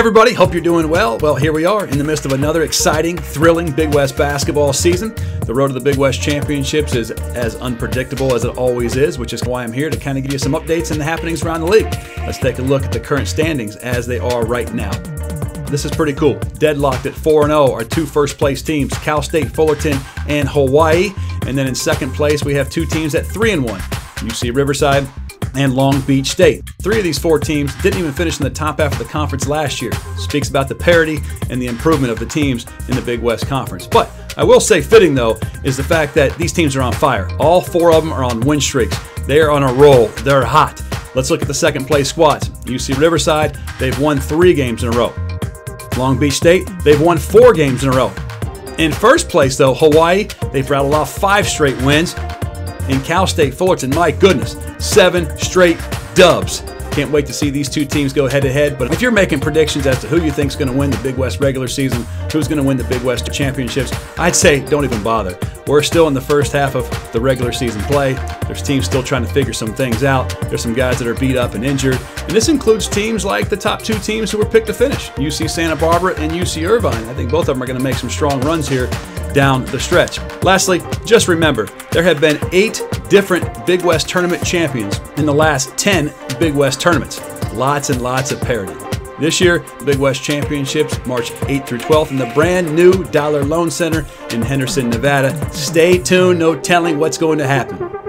everybody, hope you're doing well. Well, here we are in the midst of another exciting, thrilling Big West basketball season. The road to the Big West Championships is as unpredictable as it always is, which is why I'm here to kind of give you some updates and the happenings around the league. Let's take a look at the current standings as they are right now. This is pretty cool. Deadlocked at 4-0 are two first-place teams, Cal State Fullerton and Hawaii. And then in second place, we have two teams at 3-1, UC Riverside and Long Beach State. Three of these four teams didn't even finish in the top half of the conference last year. Speaks about the parity and the improvement of the teams in the Big West Conference. But I will say fitting, though, is the fact that these teams are on fire. All four of them are on win streaks. They are on a roll. They're hot. Let's look at the second place squads. UC Riverside, they've won 3 games in a row. Long Beach State, they've won 4 games in a row. In first place, though, Hawaii, they've rattled off 5 straight wins. And Cal State Fullerton, my goodness, 7 straight dubs. Can't wait to see these two teams go head-to-head. But if you're making predictions as to who you think's going to win the Big West regular season, who's going to win the Big West championships, I'd say don't even bother. We're still in the first half of the regular season play. There's teams still trying to figure some things out. There's some guys that are beat up and injured. And this includes teams like the top 2 teams who were picked to finish, UC Santa Barbara and UC Irvine. I think both of them are going to make some strong runs here down the stretch. Lastly, just remember, there have been 8 different Big West tournament champions in the last 10 Big West tournaments. Lots and lots of parity. This year, Big West Championships, March 8th through 12th in the brand new Dollar Loan Center in Henderson, Nevada. Stay tuned, no telling what's going to happen.